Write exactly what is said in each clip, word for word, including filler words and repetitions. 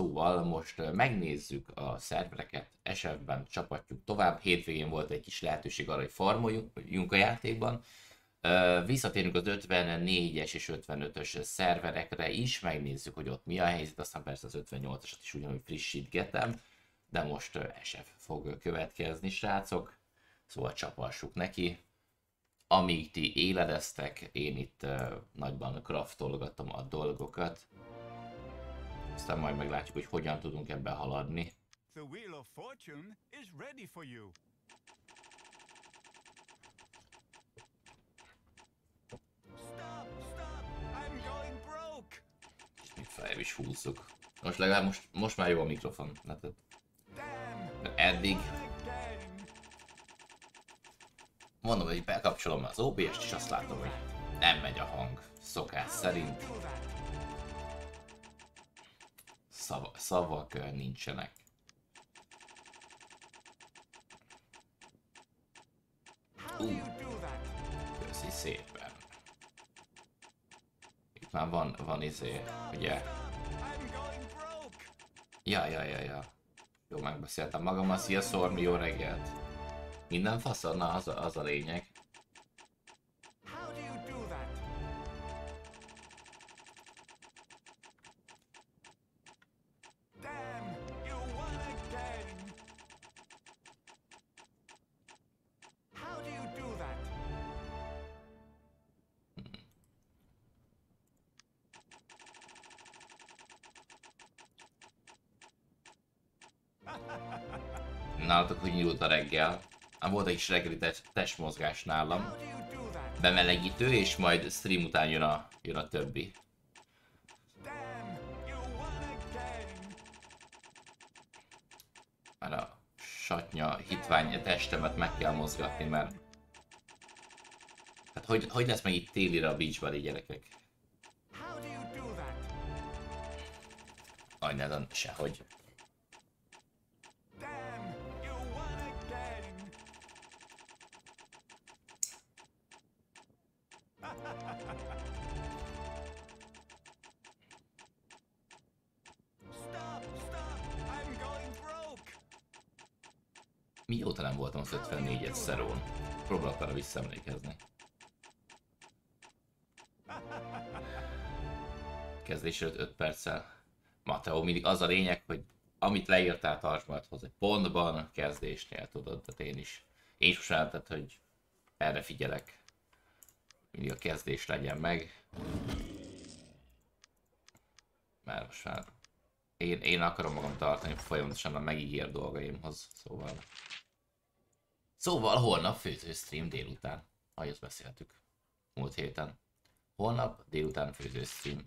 Szóval most megnézzük a szervereket, es ef-ben csapatjuk tovább. Hétvégén volt egy kis lehetőség arra, hogy farmoljunk a játékban. Visszatérünk az ötvennégyes és ötvenötös szerverekre is, megnézzük, hogy ott mi a helyzet, aztán persze az ötvennyolcasat is ugyanúgy frissítgetem, de most es ef fog következni, srácok, szóval csapassuk neki. Amíg ti éledeztek, én itt nagyban craftolgatom a dolgokat, aztán majd meglátjuk, hogy hogyan tudunk ebben haladni. The Wheel of Fortune is ready for you. Fel is húzzuk. Most legalább most, most már jó a mikrofon. Látod? De eddig... Mondom, hogy bekapcsolom az o bé es-t, és azt látom, hogy nem megy a hang. Szokás szerint. Szava, szavak nincsenek. Uh, köszi szépen. Már van, van izé, ugye? Ja, ja, ja, ja. Jó, megbeszéltem magammal. Szia, Szormi, jó reggelt! Minden faszad? Na, az a, az a lényeg. Nálatok, hogy nyúlt a reggel. Ám volt egy kis reggeli testmozgás nálam. Bemelegítő, és majd stream után jön a, jön a többi. Már a satnya hitvány testemet meg kell mozgatni, mert... Hát hogy, hogy lesz meg itt télire a beachbody, gyerekek? Aj, ne, sehogy. Mióta nem voltam az ötvennégyes szerón? Próbálok arra visszaemlékezni. Kezdés előtt öt perccel. Mateo, mindig az a lényeg, hogy amit leírtál, tartsd majd hozzá pontban, kezdésnél, tudod, tehát én is. Én is most álltad, hogy erre figyelek. Mindig a kezdés legyen meg. Már most már én, én akarom magam tartani folyamatosan a megígér dolgaimhoz, szóval... Szóval holnap főzőstream délután. Ahogy azt beszéltük múlt héten. Holnap délután főzőstream.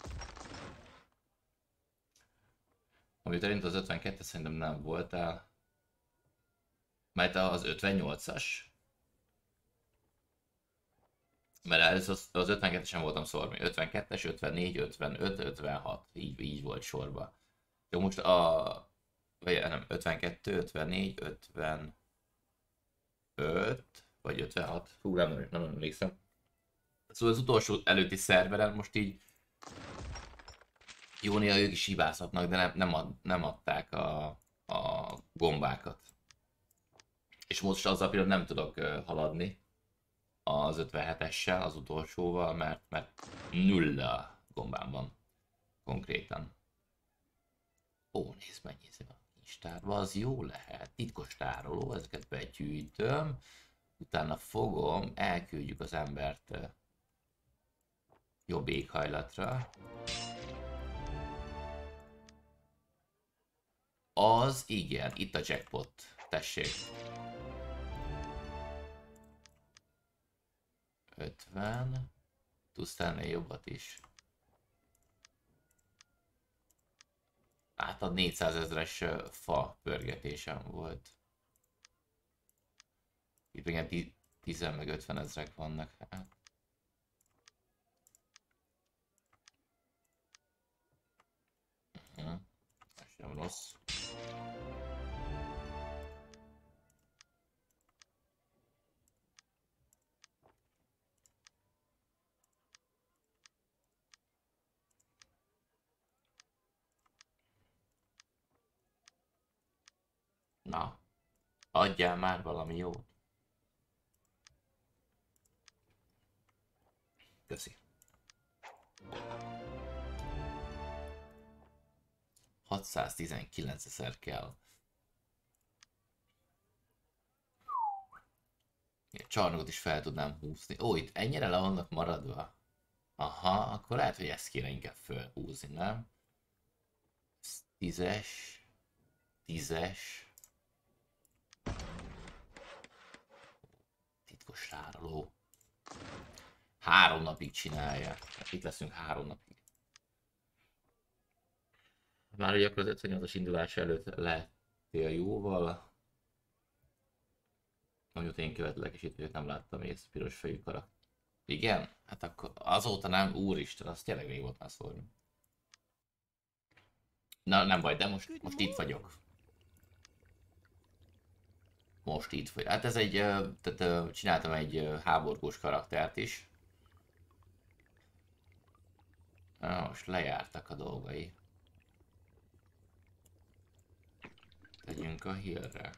Ami szerint az ötvenkettes szerintem nem voltál. Mert az ötvennyolcas? Mert először az ötvenkettesen voltam szormi. ötvenkettes, ötvennégy, ötvenöt, ötvenhat. Így, így volt sorba. Jó, most a... Vagy nem, ötvenkettő, ötvennégy, ötvenöt... Vagy ötvenhat. Hú, nem, nem, nem emlékszem. Szóval az utolsó előtti szerveren most így... Jó, néha ők is hibázhatnak, de nem, nem, ad, nem adták a, a gombákat. És most azzal például nem tudok haladni. Az ötvenhetessel, az utolsóval, mert, mert nulla gombám van konkrétan. Ó, nézd, mennyi ez a kincstárba, az jó lehet. Titkos tároló, ezeket begyűjtöm, utána fogom, elküldjük az embert jobb éghajlatra. Az igen, itt a jackpot, tessék. ötven, tudsz tenni jobbat is. Hát a négyszázezres fa pörgetésem volt. Itt még tíz meg ötvenezrek vannak. Hát. Uh-huh. Ez sem rossz. adjál már valami jót. Köszi. hatszáztizenkilencezer kell. Csarnokot is fel tudnám húzni. Ó, itt ennyire le vannak maradva? Aha, akkor lehet, hogy ezt kéne inkább fölhúzni, nem? Tízes. Tízes. Titkos tároló. Három napig csinálja. Itt leszünk három napig. Már ugye akkor az ötvennyolcas indulás előtt lettél jóval. Mondjuk én követlek, és itt nem láttam ész piros fejű karakter. Igen? Hát akkor azóta nem, úristen, azt tényleg még volt már szólni. Na nem baj, de most, most itt vagyok. Most itt vagyok. Hát ez egy, tehát csináltam egy háborgós karaktert is. Na, most lejártak a dolgai. Tegyünk a hírre.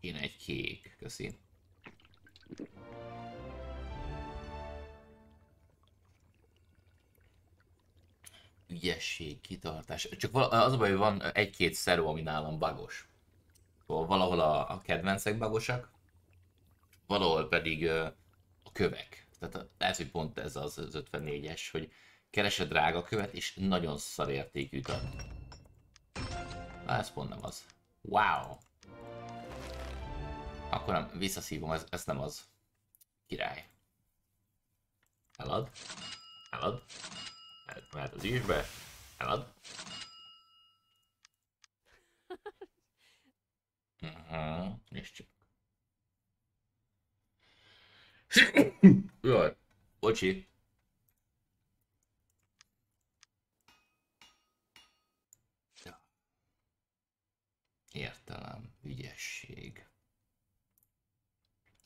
Én egy kék, köszi. Ügyesség, kitartás. Csak az a baj, hogy van egy-két szeró, ami nálam bagos. Valahol a, a kedvencek bagosak, valahol pedig a kövek. Tehát lehet, hogy pont ez az, az ötvennégyes, hogy keresed drága követ, és nagyon szarértékűt ad. Na, ez pont nem az. Wow! Akkor nem, visszaszívom, ez, ez nem az. Király. Elad. Elad. Mehet az ízbe. Elad. Uh-huh. És csak. Jaj. Bocsi. Értelem. Ügyesség.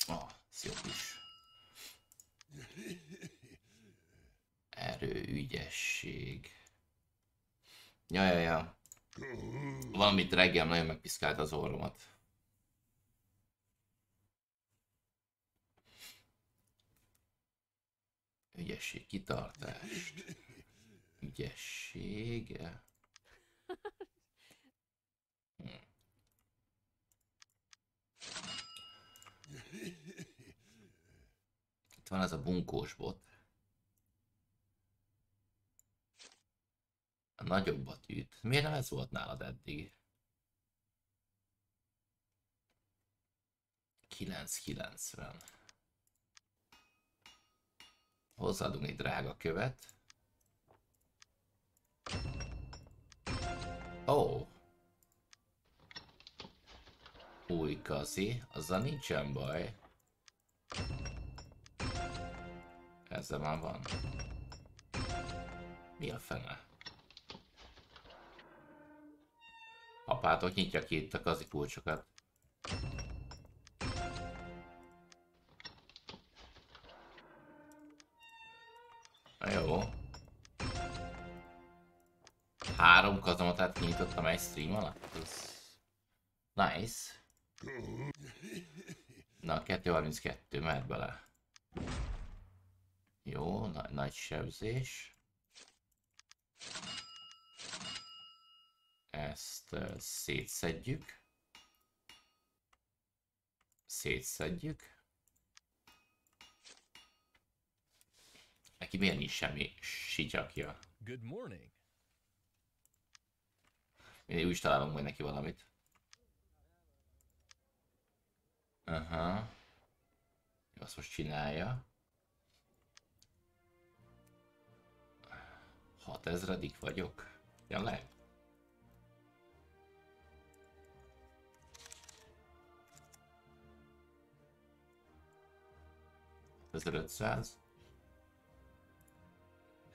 Ah, ez jobb is. Erő, ügyesség. Ja, ja, ja. Valamit reggel nagyon megpiszkált az orromat. Ügyesség, kitartást. Ügyessége. Hm. Itt van ez a bunkós bot. A nagyobbat üt. Miért nem ez volt nálad eddig? kilenc kilencven. Hozzáadunk egy drága követ. Ó! Oh. Új kazi, azzal nincsen baj. Ezzel már van. Mi a fene? Apátok, nyitja ki itt a kazi kulcsokat. Jó. Három kazamatát nyitottam egy stream alatt. Nice. Na, kettő harminckét, mehet bele. Jó, na, nagy sebzés. Ezt uh, szétszedjük. Szétszedjük. Neki miért nincs semmi sityakja? Mindig úgy is találunk majd neki valamit. Aha. Jó, azt most csinálja. hatezredik vagyok. Tényleg? ezerötszáz.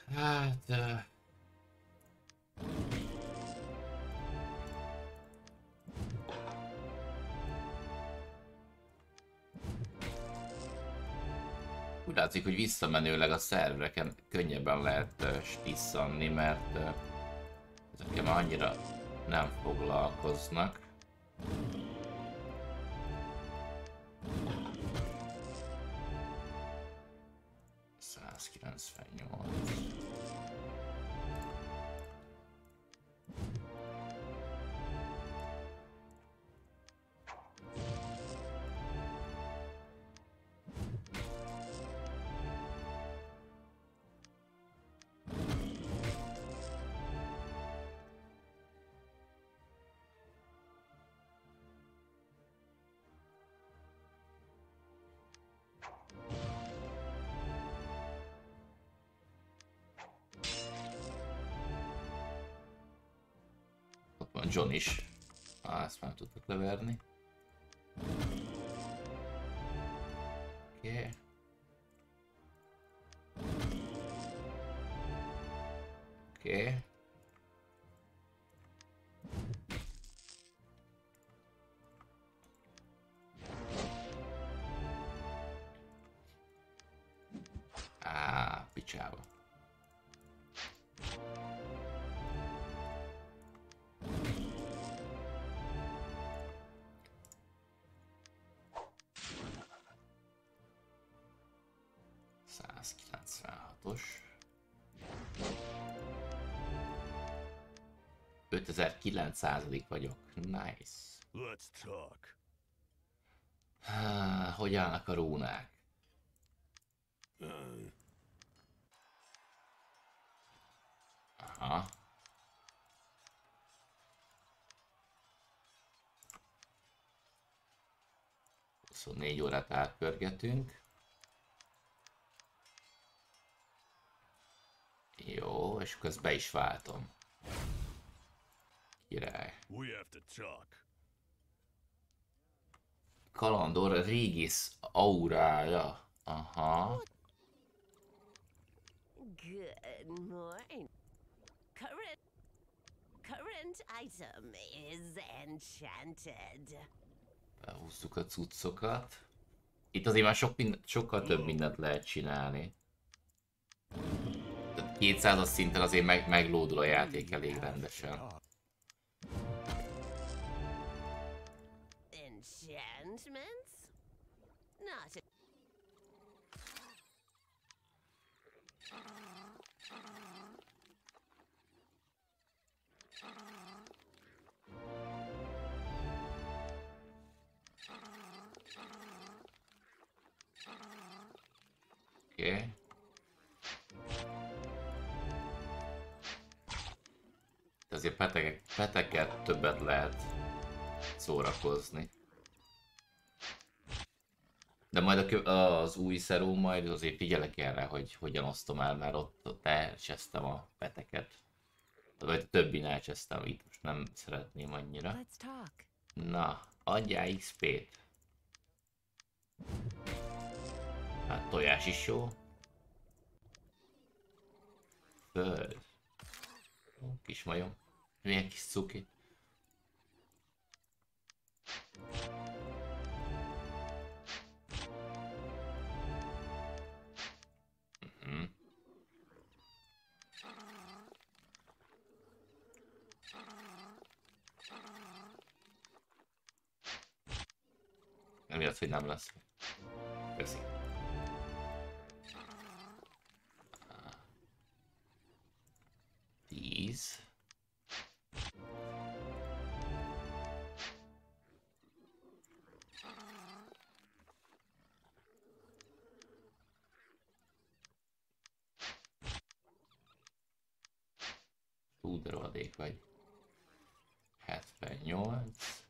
Hát... Uh... Úgy látszik, hogy visszamenőleg a szervreken könnyebben lehet stisszanni, mert ezekkel már annyira nem foglalkoznak. százkilencvennyolc. John is. Á, ezt már tudtuk leverni. Oké. Okay. Oké. Okay. Á, picsába. ötezer-kilencszázadik vagyok. Nice. Let's talk. Há, hogy állnak a rónák? Aha. huszonnégy órát átpörgetünk. Jó, és akkor ezt be is váltom. Király. Kalandor régész aurája. Aha. Good morning. Current, current item is enchanted. Behúzzuk a cuccokat. Itt azért már sok mindent, sokkal több mindent lehet csinálni. kétszázas szinten azért meg, meglódul a játék elég rendesen. Oké. Okay. Azért petek, peteket többet lehet szórakozni. De majd a, az új szeró, majd azért figyelek erre, hogy hogyan osztom el, mert ott, ott elcsesztem a peteket. Vagy a többin elcsesztem, itt most nem szeretném annyira. Na, adjál iksz pét. Hát tojás is jó. Föld. Kis majom. Milyen kis cuki. Uh-huh. Nem jött, hogy nem lesz. Köszi. tíz. Tudrohadék vagy. hetvennyolc.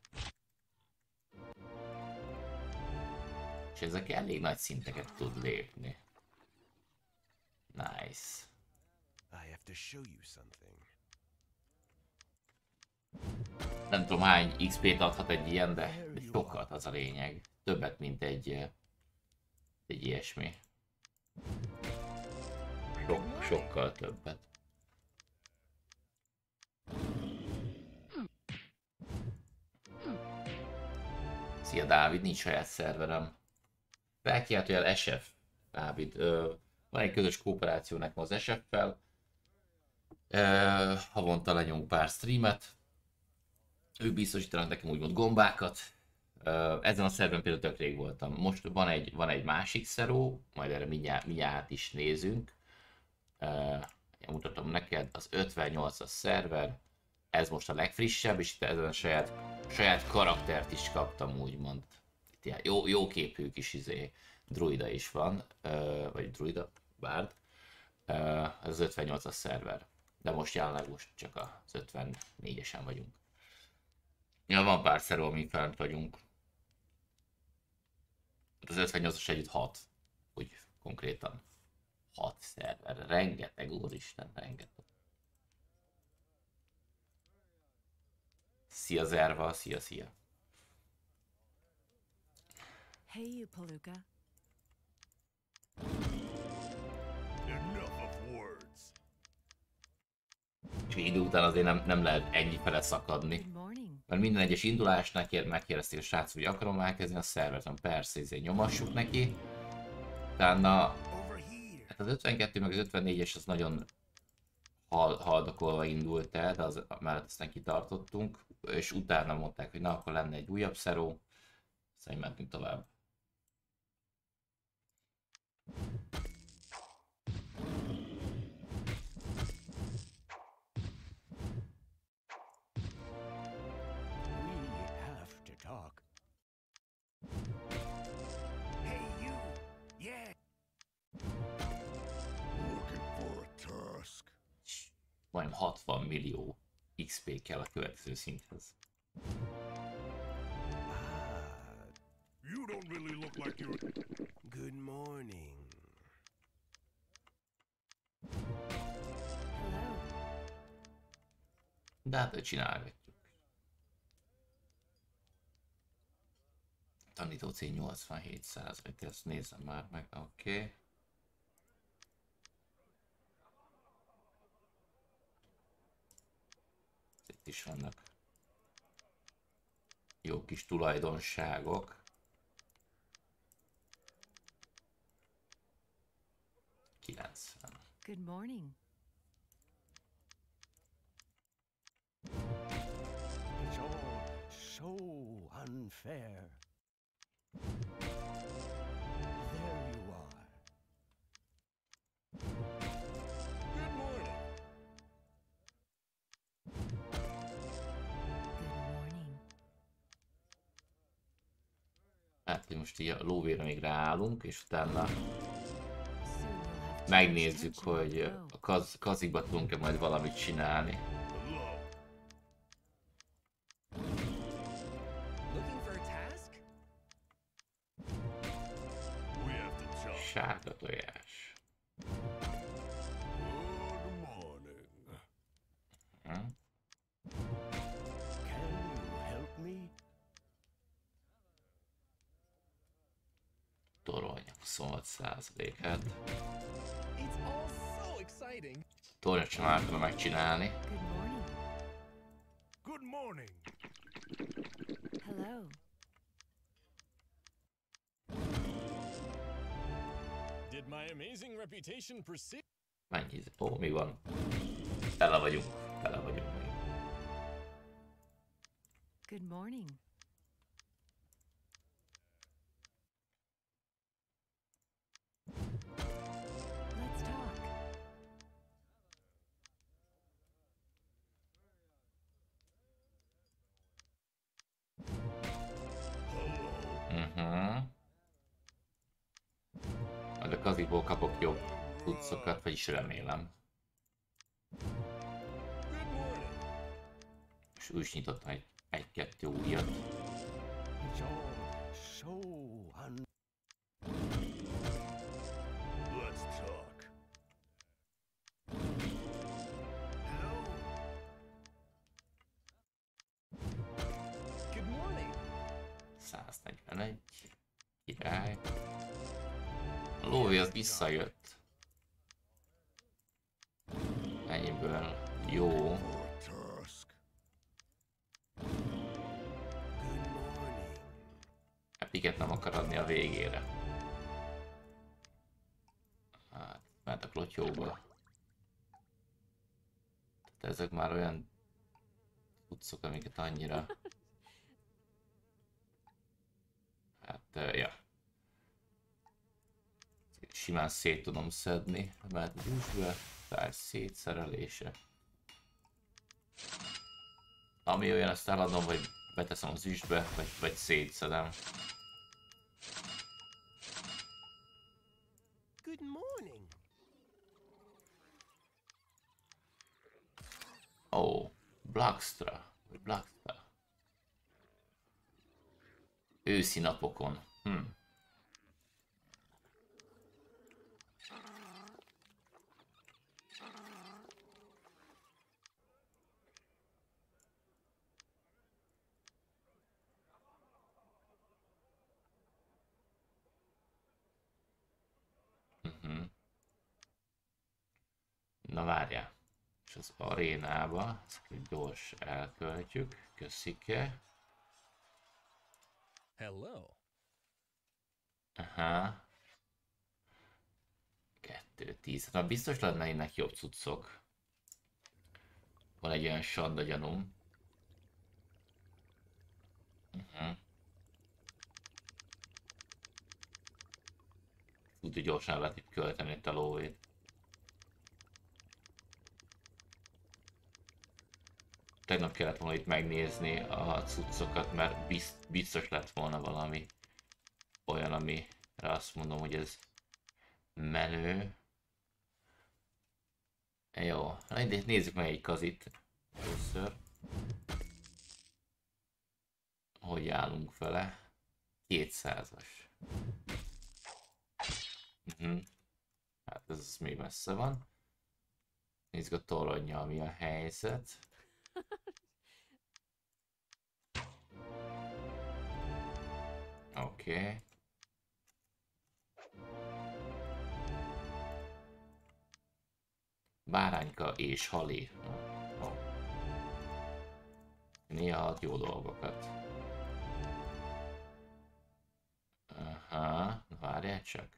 És ezek elég nagy szinteket tud lépni. Nice. Nem tudom hány iksz pét adhat egy ilyen, de sokat az a lényeg. Többet, mint egy, egy ilyesmi. Sok, sokkal többet. Szia Dávid, nincs saját szerverem. Felkiáltójel es ef. Dávid. Ö, van egy közös kooperáció nekem az es ef-fel. Havonta lenyomunk pár streamet. Ők biztosítanak nekem úgymond gombákat. Ö, ezen a szerven például tök rég voltam. Most van egy, van egy másik szeró, majd erre mindjárt, mindjárt is nézünk. Ö, mutatom neked, az ötvennyolcas szerver. Ez most a legfrissebb, és itt ezen a saját, saját karaktert is kaptam, úgymond. Itt ilyen jó, jó képű kis izé, druida is van, ö, vagy druida, bárd. Ö, ez az ötvennyolcas szerver. De most jelenleg most csak az ötvennégyesen vagyunk. Ja, van pár szeró, amik fent vagyunk. Az ötvennyolcas együtt hat, úgy konkrétan. hat szerver, rengeteg, úristen, rengeteg. Szia Zerva, szia, szia. Hey you Palooka. Enough of words. És idő után azért nem, nem lehet ennyi fele szakadni. Mert minden egyes indulásnál kér, megkérdezték a srác, hogy akarom elkezdeni a szervert, persze, ezért nyomassuk neki. Utána hát az ötvenkettő meg az ötvennégyes az nagyon hal, haldokolva indult el, de az mellett aztán kitartottunk, és utána mondták, hogy na, akkor lenne egy újabb szeró, aztán mentünk tovább. Majd hatvan millió iksz pé kell a következő szinthez. You don't really look like you. Good morning. De hát, hogy csinálgatjuk. Tanító cél nyolcvanhét százalék, ezt nézem már meg, oké. Okay. Is vannak jó kis tulajdonságok. kilencven. Good morning. It's all so unfair. There you are. Good morning. Hát, hogy most így a lóvére még ráállunk, és utána megnézzük, hogy a kaz kazikba tudunk-e majd valamit csinálni. Sárga tojás. huszonhat százalékát. Tornyot sem már tudom megcsinálni. Good morning. Hello. Did my amazing reputation persist? Mennyi? Ó, mi van? Tele vagyunk, tele vagyunk. Good morning. Kaziból kapok jobb cuccokat, vagyis remélem. És úgy is nyitottam egy, egy-kettő újat. száznegyvenegy, király. A lóvé az visszajött. Ennyiből jó. Epiket nem akar adni a végére. csinált a klotyóból. Tehát ezek már olyan utcok, amiket annyira... Hát, ja. Simán szét tudom szedni, mert búzsbe, táj szétszerelése. Ami olyan, azt eladom, vagy beteszem az üstbe, vagy, vagy szétszedem. Good morning. Ó, Blackstra, vagy Blackstra. Őszi napokon. Hm. Na várjál, és az arénába, ezt gyors elköltjük, köszike. Hello. Aha. kettő tíz. Na biztos lenne ennek jobb cuccok. Van egy olyan sanda gyanúm. Uh-huh. Úgy gyorsan lehet itt költeni itt a lóvét. Tegnap kellett volna itt megnézni a cuccokat, mert biztos lett volna valami olyan, amire azt mondom, hogy ez menő. Jó, na nézzük meg egy kazit először. Hogy állunk vele? kétszázas. Uh-huh. Hát ez még messze van. Nézzük a toronnyal, mi a helyzet. Oké. Okay. Bárányka és halé. Oh. Néha ad jó dolgokat. Aha, várjál csak.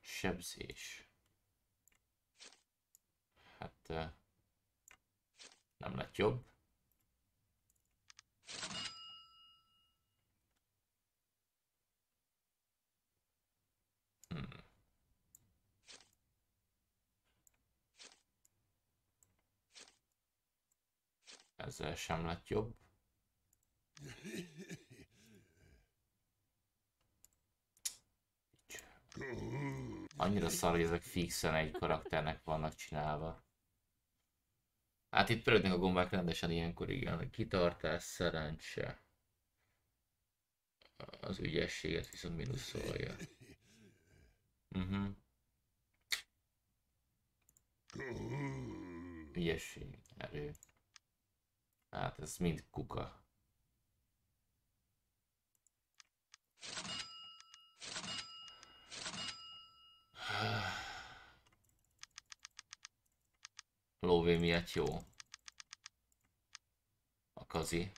Sebzés. Hát nem lett jobb. Hmm. Ezzel sem lett jobb. Annyira szar, hogy ezek fixen egy karakternek vannak csinálva. Hát itt pörögnek a gombák rendesen ilyenkor, igen. Kitartás, szerencse. Az ügyességet viszont minuszolja. Uh-huh. Ügyesség, erő. Hát ez mind kuka. Lóvé miatt jó. A kazi.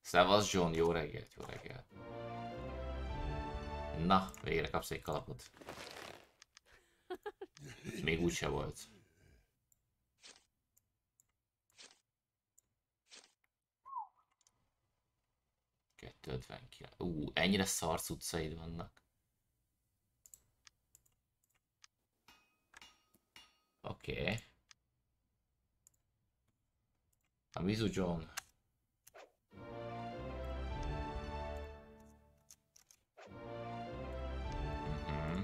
Szevasz John, jó reggelt, jó reggelt. Na, végre kapsz egy kalapot. Még úgyse volt. kettő ötvenkilenc. Ú, ennyire szarc utcaid vannak. Oké. Okay. A Mizu John. Mm-hmm.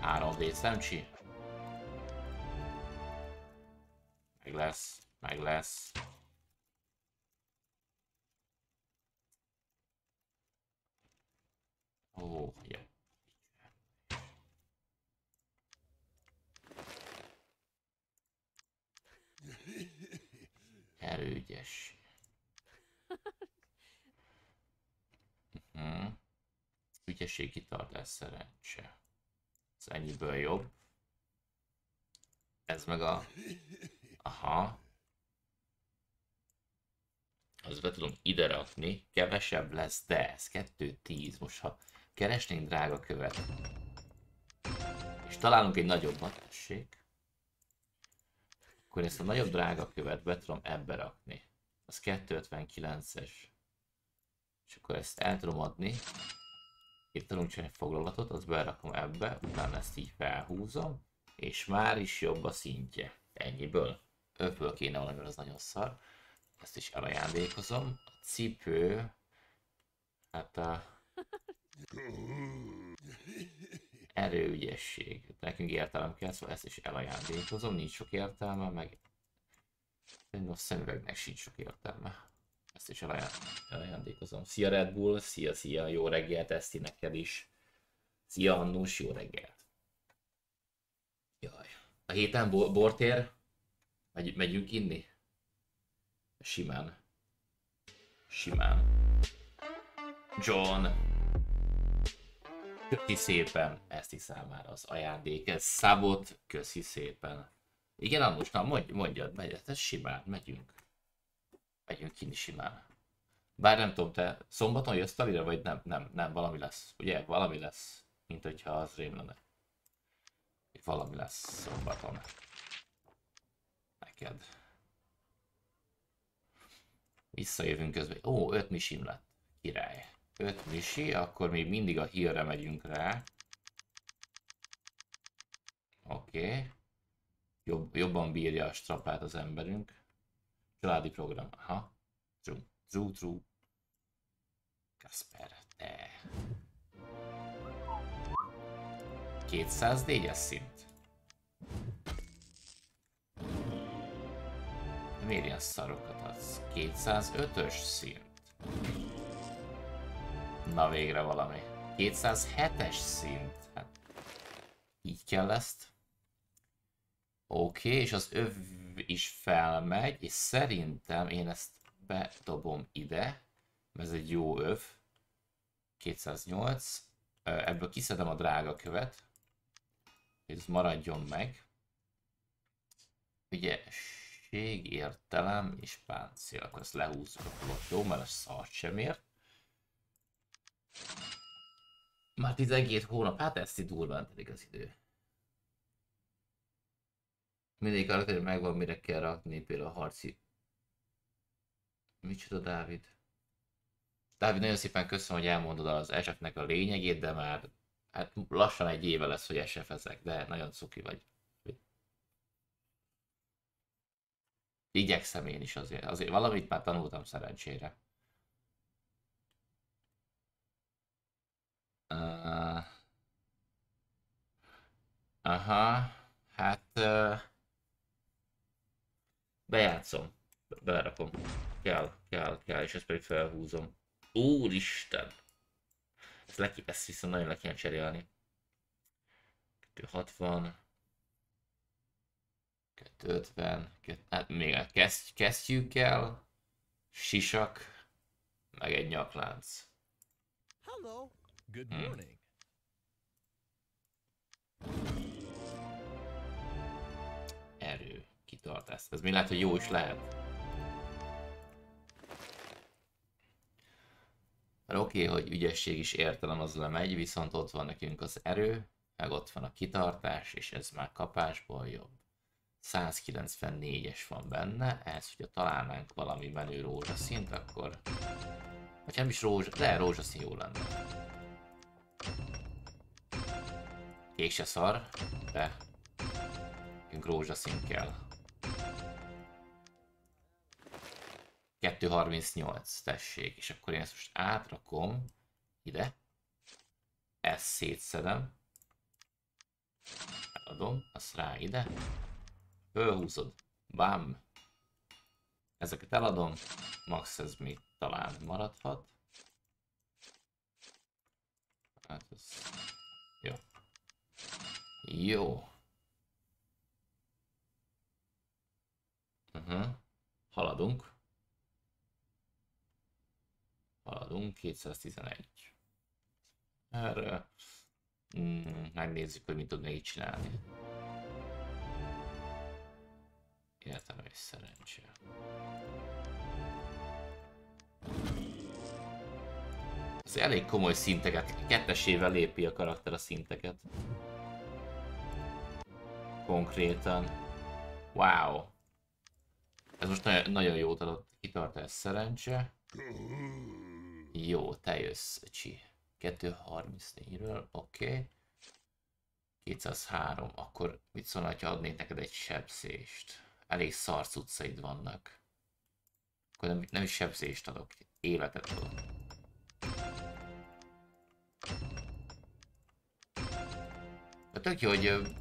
három dé szemcsi. Meg lesz, meg lesz. Ó, oh, yeah. Erőgyes. Uh-huh. Ügyesség, kitartás, szerencse. Ez ennyiből jobb. Ez meg a... Aha. az be tudom ide rakni, kevesebb lesz, de ez kettő tíz. Most ha keresnénk drága követ, és találunk egy nagyobbat, tessék, akkor ezt a nagyobb drága követ be tudom ebbe rakni. Az kettő ötvenkilences. És akkor ezt el tudom adni. Itt tudunk csinálni foglalatot, azt berakom ebbe, utána ezt így felhúzom, és már is jobb a szintje. Ennyiből. Öbből kéne valami, az nagyon szar. Ezt is elajándékozom. A cipő... Hát a... Erőügyesség. Nekünk értelem kell, szóval ezt is elajándékozom. Nincs sok értelme, meg... A szemüvegnek sincs sok értelme. Ezt is elajándékozom. Szia Red Bull, szia, szia, jó reggelt, Eszti neked is. Szia Annus, jó reggelt. Jaj. A héten bo bort ér? Megy megyünk inni? Simán. Simán. John. Köszi szépen Eszti számára az ajándék. Ez Szabot, köszi szépen. Igen, Annus, na mondj, mondjad, megy, ez simán, megyünk. Megyünk kinni simán. Bár nem tudom, te szombaton jössz talira, vagy nem, nem, nem, valami lesz. Ugye, valami lesz, mint hogyha az rém lenne. Valami lesz szombaton. Neked. Visszajövünk közben. Ó, öt misim lett. Király. öt misi, akkor még mindig a hírre megyünk rá. Oké. Okay. Jobb, jobban bírja a strapát az emberünk. Családi program, aha. True, true, true. Kasper, te. kétszáznégyes szint. Miért ilyen szarokat adsz? kétszázötös szint. Na végre valami. kétszázhetes szint. Hát, így kell ezt. Oké, okay, és az öv is felmegy, és szerintem én ezt bedobom ide, mert ez egy jó öv. kétszáznyolc. Ebből kiszedem a drága követ, és ez maradjon meg. Ügyesség, értelem és páncél. Akkor ezt lehúzzuk a flottó, mert a szart sem ér. Már tizenkét hónap, hát ezt így durván telik az idő. Mindig karakter megvan, mire kell rakni, például a harci... Micsoda, Dávid? Dávid, nagyon szépen köszönöm, hogy elmondod az es ef-nek a lényegét, de már... Hát lassan egy éve lesz, hogy es ef-ezek, de nagyon cuki vagy. Igyekszem én is azért. Azért valamit már tanultam szerencsére. Uh... Aha... Hát... Uh... Bejátszom, belerakom, kell, kell, kell, és ezt pedig felhúzom. Úristen! Ezt, le, ezt viszont nagyon le kéne cserélni. kettő hatvan. kettő ötven. Hát még a keszty, kesztyűkkel, sisak, meg egy nyaklánc. Hello. Good morning. Hmm. Erő. Kitart ezt. Ez még lehet, hogy jó is lehet. Oké, okay, hogy ügyesség is értelem az lemegy, viszont ott van nekünk az erő, meg ott van a kitartás, és ez már kapásból jobb. száz kilencvennégyes van benne, ehhez, hogyha találnánk valami menő rózsaszint, akkor... Vagy nem is rózs... de rózsaszín jó lenne. Kék se szar, de... nekünk rózsaszín kell. kettő harmincnyolc, tessék, és akkor én ezt most átrakom ide, ezt szétszedem, eladom, azt rá ide, fölhúzod, bám, ezeket eladom, max ez még talán maradhat. Hát ez... jó. Jó. Uh-huh. Haladunk. Haladunk, kétszáztizenegy. Erre mm, megnézzük, hogy mit tudnék így csinálni. Értelem és szerencse. Ez elég komoly szinteket, kettesével lépi a karakter a szinteket. Konkrétan. Wow. Ez most nagyon, nagyon jót adott. Kitart ez szerencse. Jó, te jössz, csi. kettő harmincnégyről, oké. Okay. kétszázhárom, akkor mit szólna, ha adnék neked egy sebzést? Elég szar cuccaid vannak. Akkor nem, nem is sebzést adok, életet adok. De tök jó, hogy...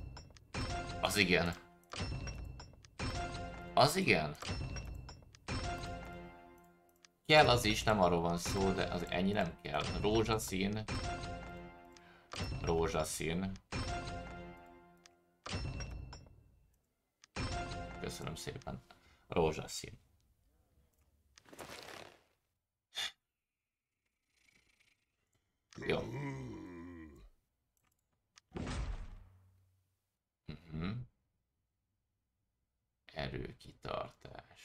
Az igen. Az igen. Kell az is, nem arról van szó, de az ennyi nem kell. Rózsaszín. Rózsaszín. Köszönöm szépen. Rózsaszín. Jó. Uh-huh. Erőkitartás.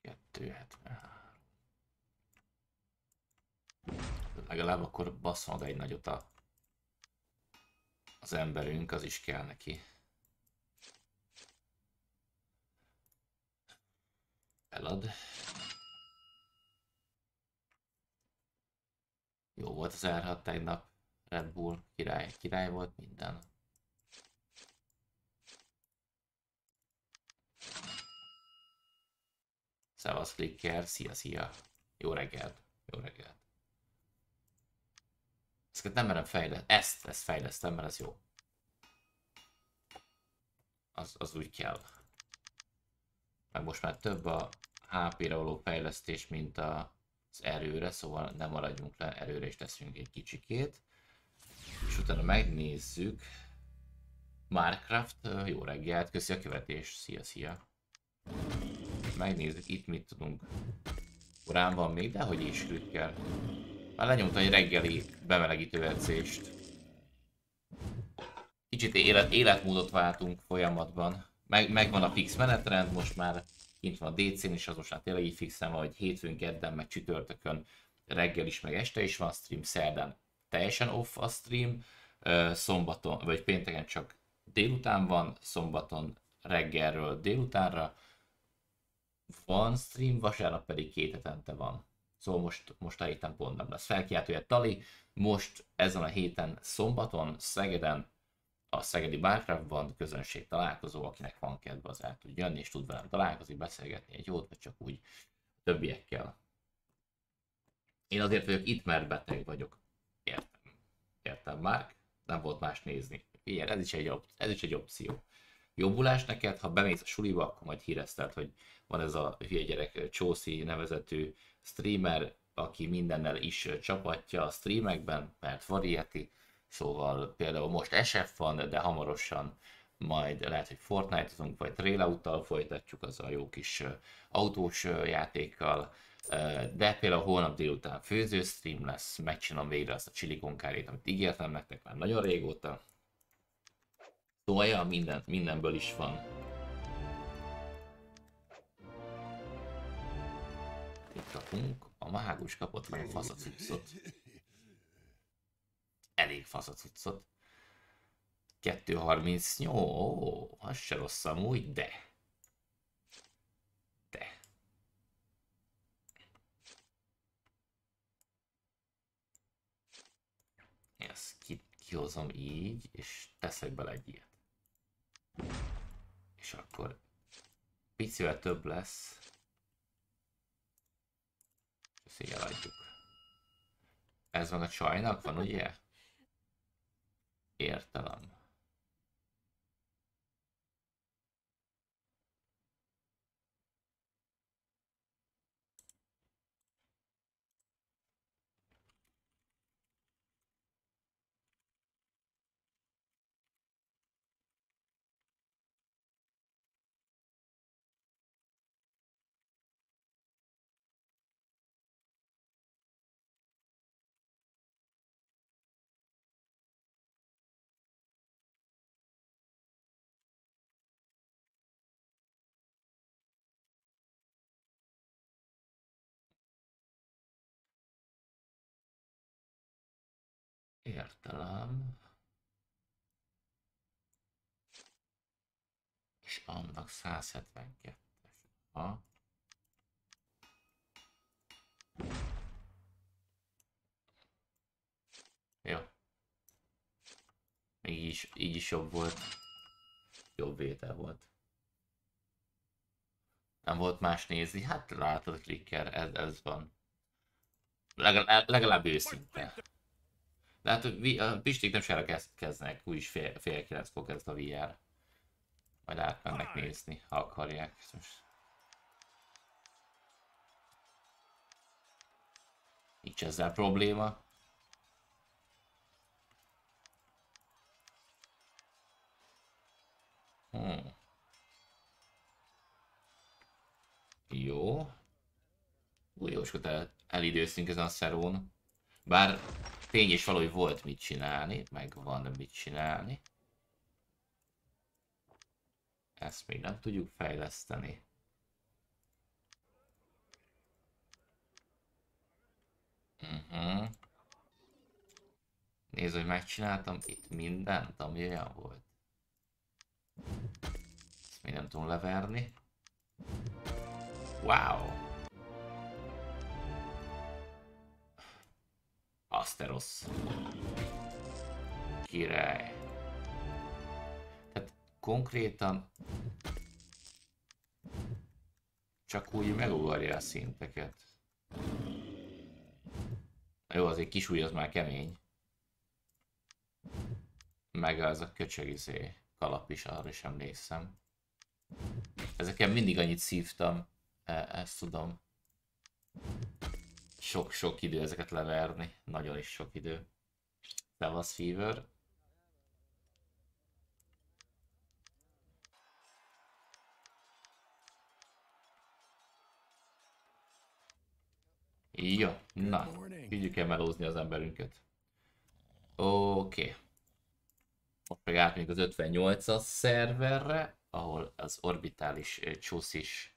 kettő hetvenhárom. Legalább akkor basszol egy nagyot a... az emberünk, az is kell neki. Elad. Jó volt az er hat tegnap. Red Bull király, király volt minden. Szevasz Flicker, szia, szia. Jó reggelt, jó reggelt. Ezt nem merem fejleszteni. Ezt, ezt fejlesztem, mert ez jó. Az, az úgy kell. Meg most már több a há pére való fejlesztés, mint az erőre, szóval nem maradjunk le, erőre is teszünk egy kicsikét. És utána megnézzük. Minecraft, jó reggelt, köszi a követés, szia, szia. Megnézzük itt mit tudunk. Urán van még, de hogy is Krücker. Már lenyomta egy reggeli bemelegítő edzést. Kicsit élet, életmódot váltunk folyamatban. Meg, megvan a fix menetrend, most már kint van a dé cén is, az most már tényleg így fixen van, hogy hétfőn, kedden, meg csütörtökön reggel is, meg este is van stream, szerdán teljesen off a stream, szombaton, vagy pénteken csak délután van, szombaton reggelről délutánra van stream, vasárnap pedig két hetente van. Szóval most, most a héten pont nem lesz felkiáltója Tali, most ezen a héten szombaton Szegeden a Szegedi Minecraftban közönség találkozó, akinek van kedve az el tud jönni és tud velem találkozni, beszélgetni egy jót, vagy csak úgy többiekkel. Én azért vagyok itt, mert beteg vagyok. Értem. Értem már, nem volt más nézni. Ilyen, ez is egy, op ez is egy opció. Jobbulás neked, ha bemész a suliba, akkor majd hírezted, hogy van ez a hülye gyerek Csószi nevezetű streamer, aki mindennel is csapatja a streamekben, mert variety, szóval például most es ef van, de hamarosan majd lehet, hogy Fortnite-ozunk, vagy Trailout-tal folytatjuk azzal a jó kis autós játékkal, de például holnap délután főző stream lesz, megcsinom végre azt a csilikonkárit, amit ígértem nektek már nagyon régóta. Szóval ja, mindent, mindenből is van. Itt kapunk, a mágus kapott meg faszacuccot. Elég faszacuccot. kettő harmincnyolc, az se rossz amúgy, de. De. Ezt ki, kihozom így, és teszek bele egy ilyet. És akkor picivel több lesz. Ezt így eladjuk. Ez van a csajnak van, ugye? Értelem. Értelem. És annak száz hetvenkettes. Ha. Jó. Még így is, így is jobb volt. Jobb vétel volt. Nem volt más nézni? Hát látod, klikker, ez, ez van. Legalább, legalább őszinte. De hát a Pistik nem sokára kezdnek, úgyis fél, fél kilenckor kezd a vé er. Majd átmennek nézni, ha akarják. Most. Nincs ezzel probléma. Hmm. Jó. Újóskot el, elidőztünk ezen a szerón. Bár tény és való, hogy volt mit csinálni, meg van mit csinálni. Ezt még nem tudjuk fejleszteni. Uh-huh. Nézd, hogy megcsináltam itt mindent, ami olyan volt. Ezt még nem tudom leverni. Wow! Asterosz. Király. Tehát konkrétan csak úgy megugorja a szinteket. Jó, azért kis ujj az már kemény. Meg az a köcsögizé kalap is, arra is emlékszem. Ezeken mindig annyit szívtam. Ezt tudom. Sok-sok idő ezeket leverni. Nagyon is sok idő. Szevasz, Fever. Jó, na. Tudjuk el melózni az emberünket. Oké. Okay. Most meg átmegyünk az ötvennyolcas szerverre, ahol az orbitális csúszis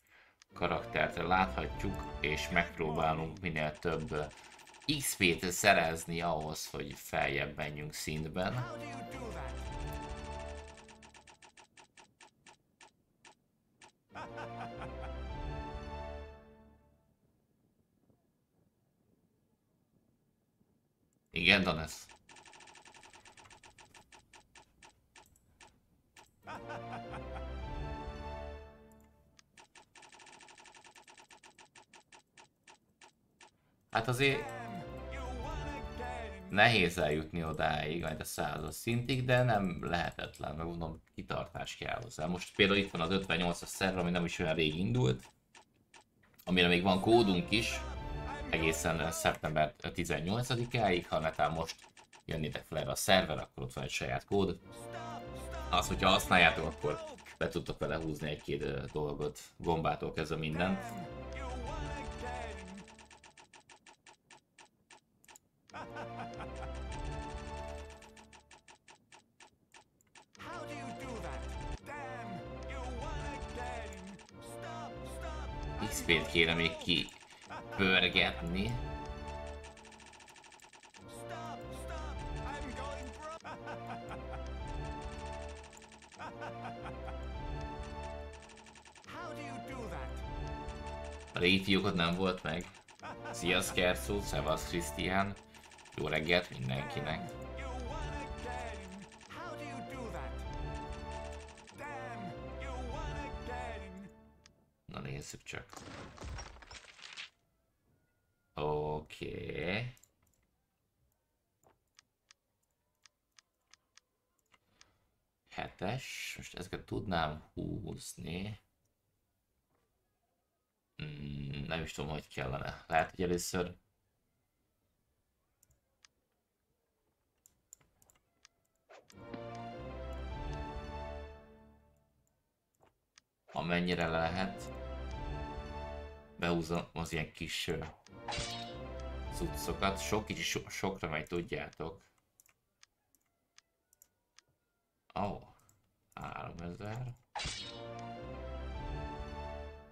karaktert láthatjuk, és megpróbálunk minél több iksz pét szerezni ahhoz, hogy feljebb menjünk szintben. Igen, Danesz. Hát azért nehéz eljutni odáig, majd a százas szintig, de nem lehetetlen, meg mondom, kitartás kell hozzá. Most például itt van az ötvennyolcas szerver, ami nem is olyan rég indult, amire még van kódunk is, egészen szeptember tizennyolcadikáig, ha netán most jönnétek fel erre a szerver, akkor ott van egy saját kód. Azt, hogyha használjátok, akkor be tudtok vele húzni egy-két dolgot, gombától kezdve mindent. iksz pét kéne még kipörgetni. A régi fiúkod nem volt meg. Szia, Skerszó, szevasz, Krisztián. Jó reggelt mindenkinek. Na nézzük csak. Oké. Okay. Hetes. Most ezeket tudnám húzni. Mm, nem is tudom, hogy kellene. Lehet, hogy először... amennyire lehet, behúzom az ilyen kis uh, cuccokat. Sok kicsi so sokra megy, tudjátok. Ó, oh, háromezer.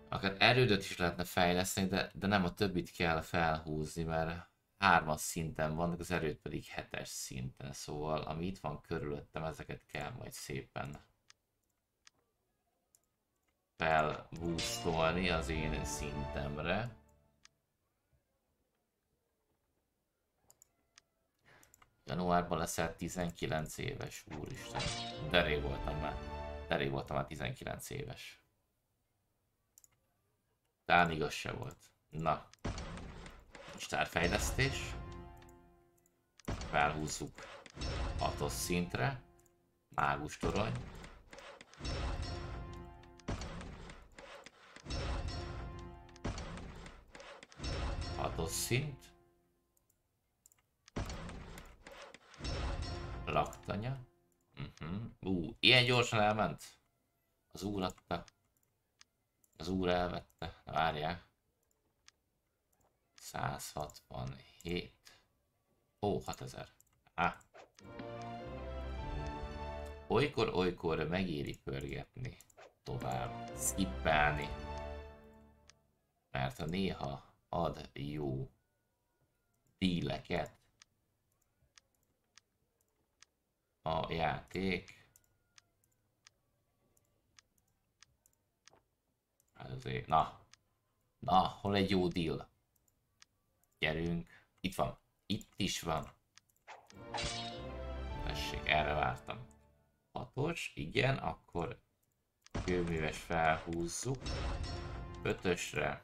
Akár erődöt is lehetne fejleszteni, de, de nem a többit kell felhúzni, mert hármas szinten vannak, az erőt pedig hetes szinten, szóval ami itt van körülöttem, ezeket kell majd szépen felboostolni az én szintemre. Januárban leszel tizenkilenc éves, úristen, de rég voltam már, de rég voltam már tizenkilenc éves. Talán igaz se volt. Na. Stárfejlesztés. Felhúzzuk hatos szintre. Mágus torony. hatos szint. Laktanya. Uh-huh. Ú, ilyen gyorsan elment. Az úr adta. Az úr elvette. Várják. száz hatvanhét. Ó, hatezer. Á. Olykor-olykor megéri pörgetni. Tovább. Skippelni. Mert a néha ad jó díleket a játék. Azért. Na. Na, hol egy jó díl? Gyerünk. Itt van. Itt is van. Tessék, erre vártam. hatos, igen, akkor kőműves felhúzzuk. ötösre.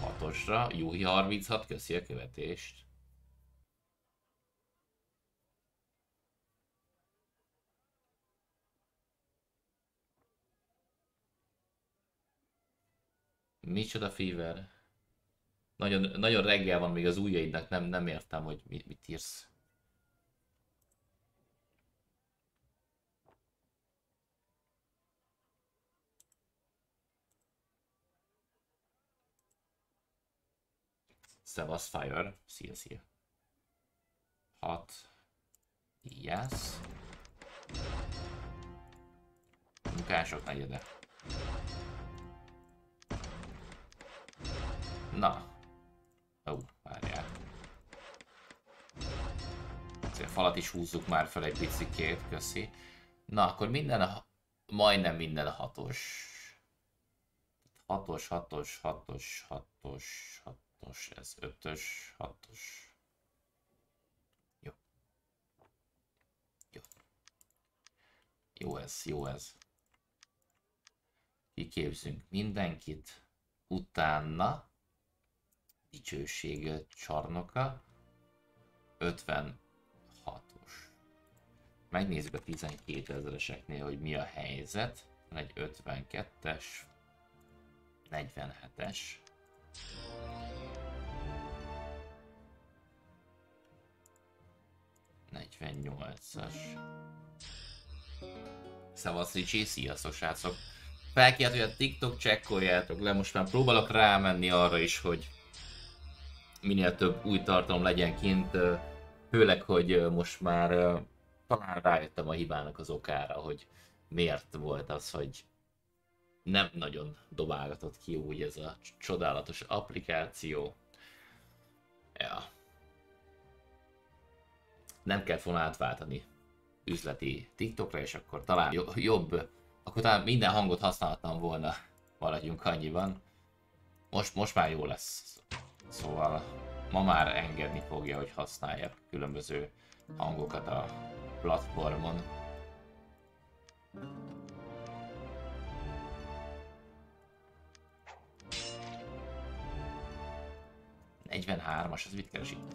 hatosra. Júhi harminchat, köszi a követést. Micsoda fever. Nagyon, nagyon reggel van még az ujjaidnak, nem, nem értem, hogy mit, mit írsz. Szevasz Fire, szia, szia. hat. Yes. Munkások negyede. Na. Ó, várjál. A falat is húzzuk már fel egy picikét, köszi. Na, akkor minden a... majdnem minden a hatos. Hatos, hatos, hatos, hatos, hatos, ez ötös, hatos. Jó. Jó. Jó ez, jó ez. Kiképzünk mindenkit. Utána... Dicsőség csarnoka, ötvenhatos. Megnézzük a tizenkétezereseknél, hogy mi a helyzet. Van egy ötvenkettes, negyvenhetes. negyvennyolcas. Szevasz Ricsi, sziasztok srácok. Felkért, hogy a TikTok csekkoljátok le, most már próbálok rámenni arra is, hogy minél több új tartalom legyen kint, főleg, hogy most már talán rájöttem a hibának az okára, hogy miért volt az, hogy nem nagyon dobálgatott ki úgy ez a csodálatos applikáció. Ja. Nem kell volna átváltani üzleti TikTokra, és akkor talán jobb, akkor talán minden hangot használtam volna, maradjunk annyiban. Most, most már jó lesz. Szóval ma már engedni fogja, hogy használják különböző hangokat a platformon. negyvenhármas, ez mit keres itt?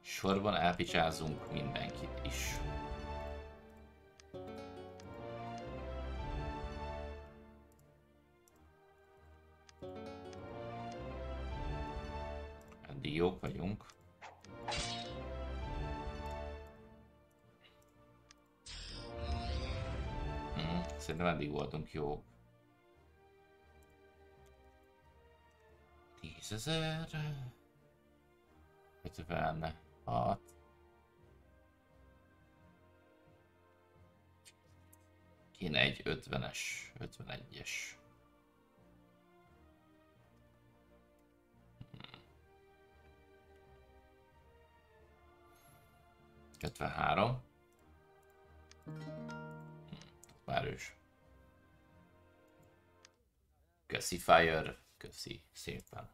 Sorban elpicsázunk mindenkit is. Eddig jók vagyunk. szerintem eddig voltunk jó. tízezer... ötvenhat... Kéne egy ötvenes, ötvenegyes. ötvenhárom. Már ős. Köszi Fire, köszi szépen.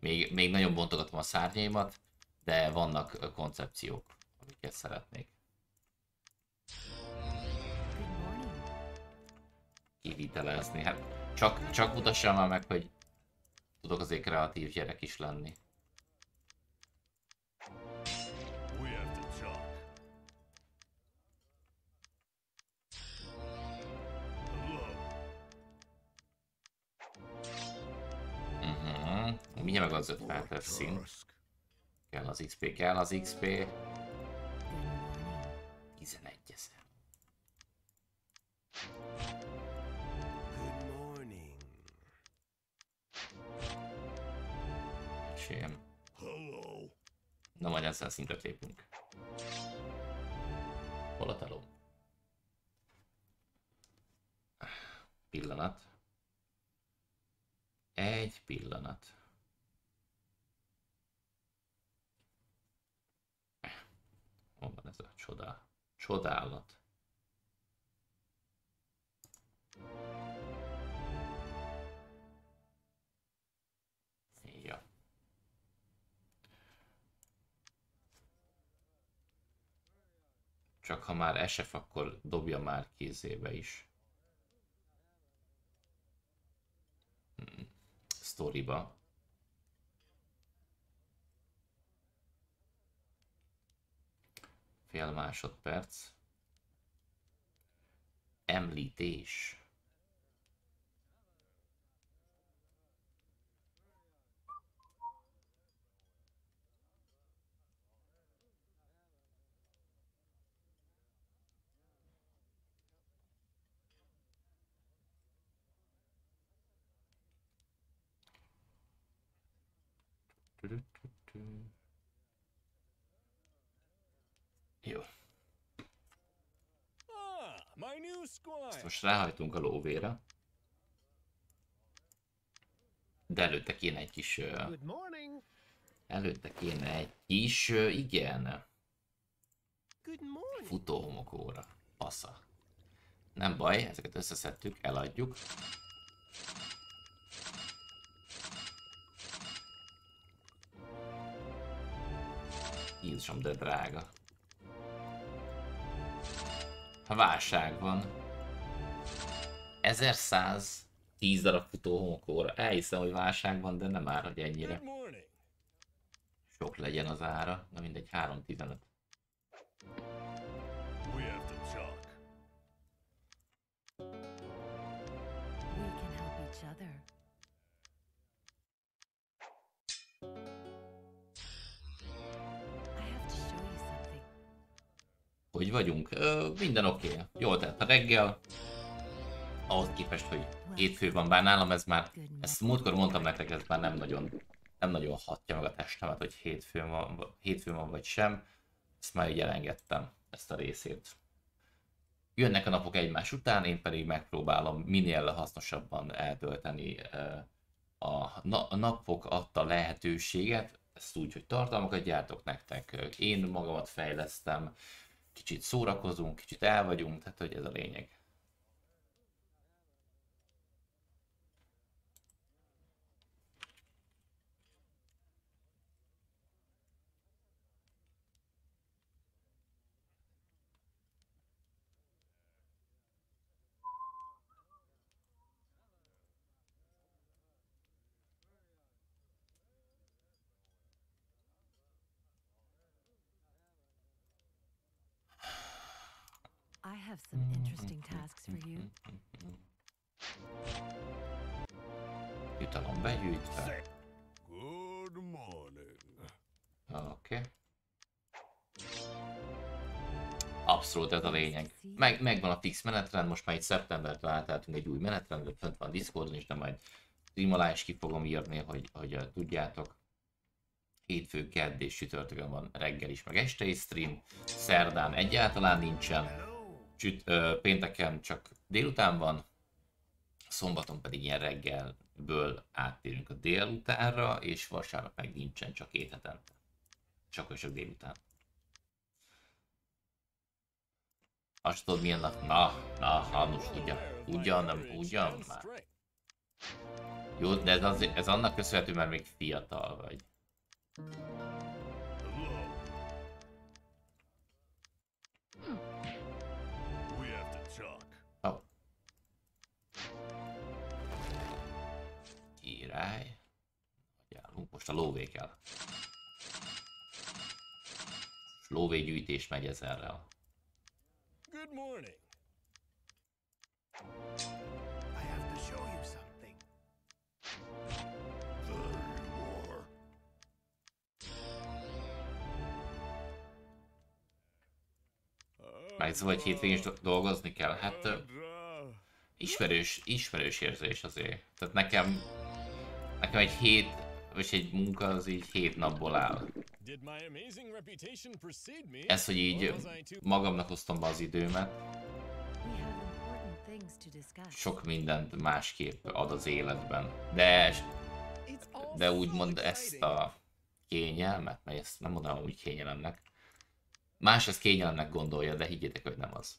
Még, még nagyon bontogatom a szárnyaimat, de vannak koncepciók, amiket szeretnék. Kivitelezni. Hát csak, csak mutassam már meg, hogy tudok azért kreatív gyerek is lenni. Mindjárt meg az ötvenes szint. Kell az iksz pé, kell az iksz pé. tizenegy ezer. Sem. Na majd ezzel szintet lépünk. Hol a teló? Pillanat. Egy pillanat. Hol van ez a csodál? Csodálat. Ja. Csak ha már esef, akkor dobja már kézébe is. Hm. Sztoriba. Fél másodperc. Említés. Jó. Ezt most ráhajtunk a lóvéra. De előtte kéne egy kis... Előtte kéne egy kis... Igen. Futóhomokóra. Passza. Nem baj, ezeket összeszedtük, eladjuk. Jézusom, de drága. Ha válság van. ezerszáztíz darab futó homokóra. Elhiszem, hogy válság van, de nem ár, hogy ennyire. Sok legyen az ára. Na mindegy, három tizenöt. Hogy vagyunk? Ö, minden oké. Okay. Jól telt a reggel. Ahhoz képest, hogy hétfő van, bár nálam ez már... Ezt múltkor mondtam nektek, ez már nem nagyon, nem nagyon hatja meg a testemet, hogy hétfőn van, hétfőn van vagy sem. Ezt már így elengedtem, ezt a részét. Jönnek a napok egymás után, én pedig megpróbálom minél hasznosabban eltölteni a, na a napok adta lehetőséget. Ezt úgy, hogy tartalmakat gyártok nektek. Én magamat fejlesztem. Kicsit szórakozunk, kicsit el vagyunk, tehát hogy ez a lényeg. Have some interesting tasks for you. Jutalom begyűjtve. Good morning. Oké. Okay. Abszolút ez a lényeg. Meg, megvan a fix menetrend, most már egy szeptembertől átálltunk egy új menetrendbe, fönt van Discordon is, de majd stream alá is ki fogom írni, hogy, hogy tudjátok. Hétfő, kedd és csütörtökön van reggel is, meg este is stream. Szerdán egyáltalán nincsen. Csüt, ö, pénteken csak délután van. Szombaton pedig ilyen reggelből áttérünk a délutánra, és vasárnap meg nincsen, csak két hetente. Csak és csak délután. Azt tudod milyen nap? Na, na, Hanus, ugyan, ugyan, nem ugyan már. Jó, de ez, az, ez annak köszönhető, mert még fiatal vagy. Oh. Király. Járunk most a lóvékkel. Lóvégyűjtés megy ezerrel. Good morning. I have to show you something. There you are. Megszó, hogy hétvégén is dolgozni kell. Hát ismerős, ismerős érzés azért. Tehát nekem, nekem egy hét, vagy egy munka az így hét napból áll. Ez, hogy így magamnak hoztam be az időmet. Sok mindent másképp ad az életben. De, de úgymond ezt a kényelmet, mert ezt nem mondanám úgy kényelemnek. Más ezt kényelemnek gondolja, de higgyétek, hogy nem az.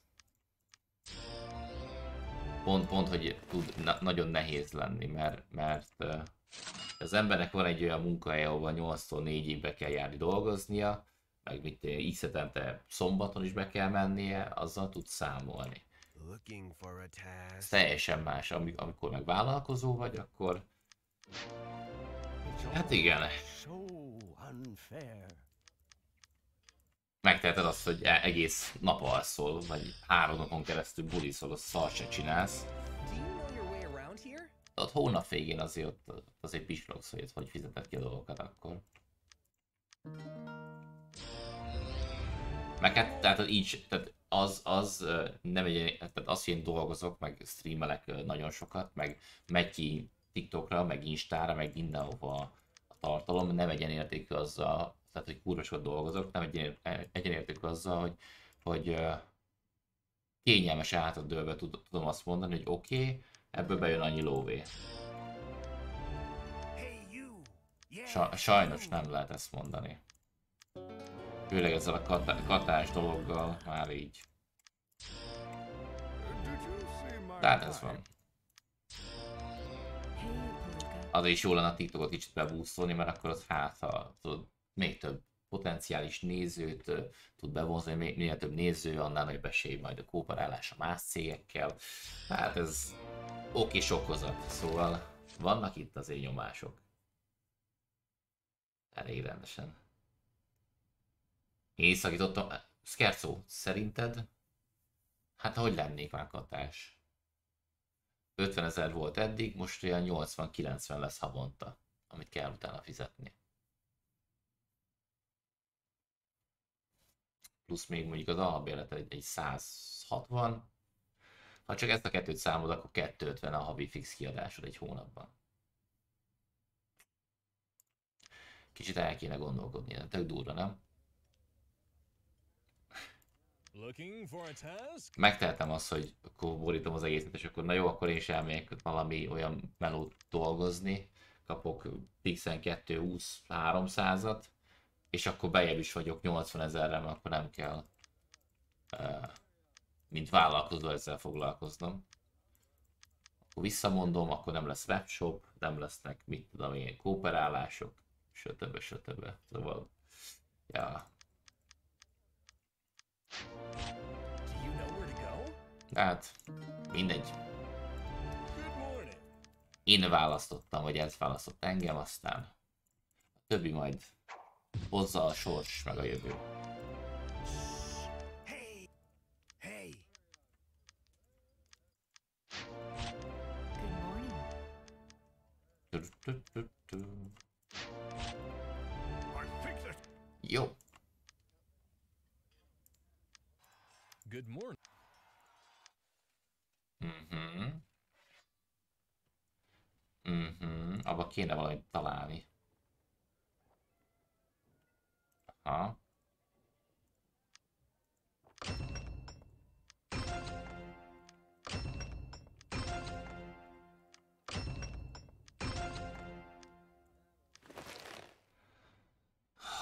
Pont, pont, hogy tud na, nagyon nehéz lenni, mert, mert az embernek van egy olyan munkahelye, ahol nyolctól négyig kell járni dolgoznia, meg mit így hetente szombaton is be kell mennie, azzal tud számolni. Ez teljesen más, amikor meg vállalkozó vagy, akkor... Hát igen. Megteheted azt, hogy egész nap alszol, vagy három napon keresztül buliszol, azt szart se csinálsz. Ott hónap végén azért ott azért pislogsz, hogy, hogy fizeted ki a dolgokat akkor. Meg hát, tehát így, tehát az, az nem egy, tehát az, hogy én dolgozok, meg streamelek nagyon sokat, meg megy ki TikTokra, meg Instára, meg mindenhova a tartalom, nem egyenértékű azzal, tehát hogy kurva sokat dolgozok, nem egyenértékű azzal, hogy, hogy kényelmes átadőlve tudom azt mondani, hogy oké, okay, ebből bejön annyi lóvé. Sa sajnos nem lehet ezt mondani. Főleg ezzel a kat katás dologgal már így. Tehát ez van. Azért is jó lenne a TikTokot kicsit bebúszolni, mert akkor az hát, ha tudod, még több potenciális nézőt tud bevonzni, még, minél több néző, annál nagyobb esély majd a kooperálás a más cégekkel. Hát ez... Oké, sokozat. Szóval vannak itt azért nyomások. Elég rendesen. Én szakítottam... Scherzo, szerinted? Hát hogy lennék már katás? ötven ezer volt eddig, most olyan nyolcvan-kilencven lesz havonta, amit kell utána fizetni. Plusz még mondjuk az albérlet egy, egy száz hatvan. Ha csak ezt a kettőt számod, akkor kétszázötven a havi fix kiadásod egy hónapban. Kicsit el kéne gondolkodni, de tök durva, nem? Megtehetem azt, hogy akkor borítom az egészet, és akkor na jó, akkor én is elmegyek valami olyan melót dolgozni, kapok fixen kettő, húsz, háromszázat, és akkor bejebb is vagyok nyolcvan ezerre, mert akkor nem kell uh, mint vállalkozó ezzel foglalkoznom. Akkor visszamondom, akkor nem lesz webshop, nem lesznek mit tudom én, kooperálások, stb. stb. Szóval, ja. Hát, mindegy. Én választottam, vagy ez választott engem, aztán a többi majd hozza a sors, meg a jövő. Jó. Good morning. Mhm. Mhm. Abba kéne valamit találni. Aha.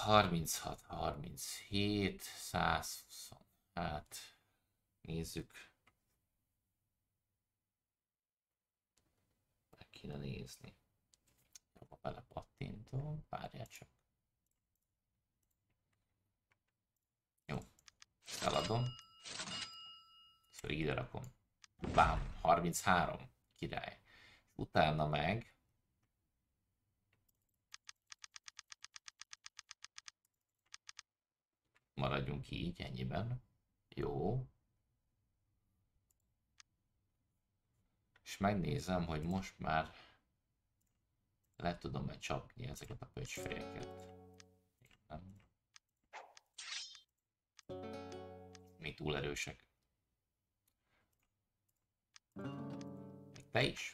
harminchat, harminchét, százhúsz. Hát, nézzük. Meg kéne nézni. Jobban belepattintom, várjál csak. Jó, eladom. Ezt pedig ide rakom. Bám, harminchárom, király. Utána meg... Maradjunk így, ennyiben. Jó. És megnézem, hogy most már le tudom-e csapni ezeket a pöcsféket. Még túl erősek. Még te is.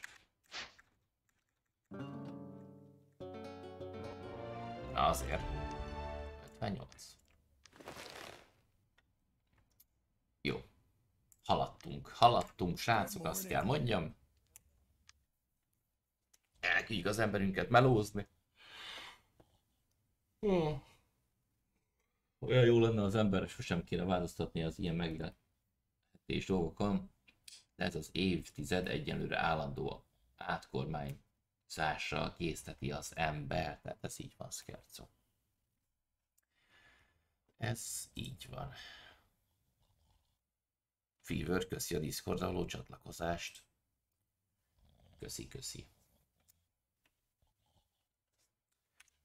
Na azért. ötvennyolc. Jó, haladtunk, haladtunk, srácok, azt kell mondjam. Elküldjük az emberünket melózni. Oh. Olyan jó lenne az ember, sosem kéne változtatni az ilyen meglepetés dolgokon. De ez az évtized egyenlőre állandó átkormányzással készteti az ember. Tehát ez így van, skerco. Ez így van. Fever, köszi a Discordra való csatlakozást. Köszi, köszi.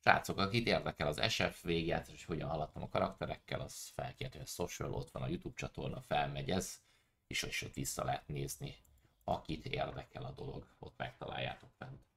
Srácok, akit érdekel az es ef végigjátszás, és hogyan haladtam a karakterekkel, az felkérhető a social, ott van a YouTube csatorna, felmegy ez, és ott vissza lehet nézni. Akit érdekel a dolog, ott megtaláljátok bent.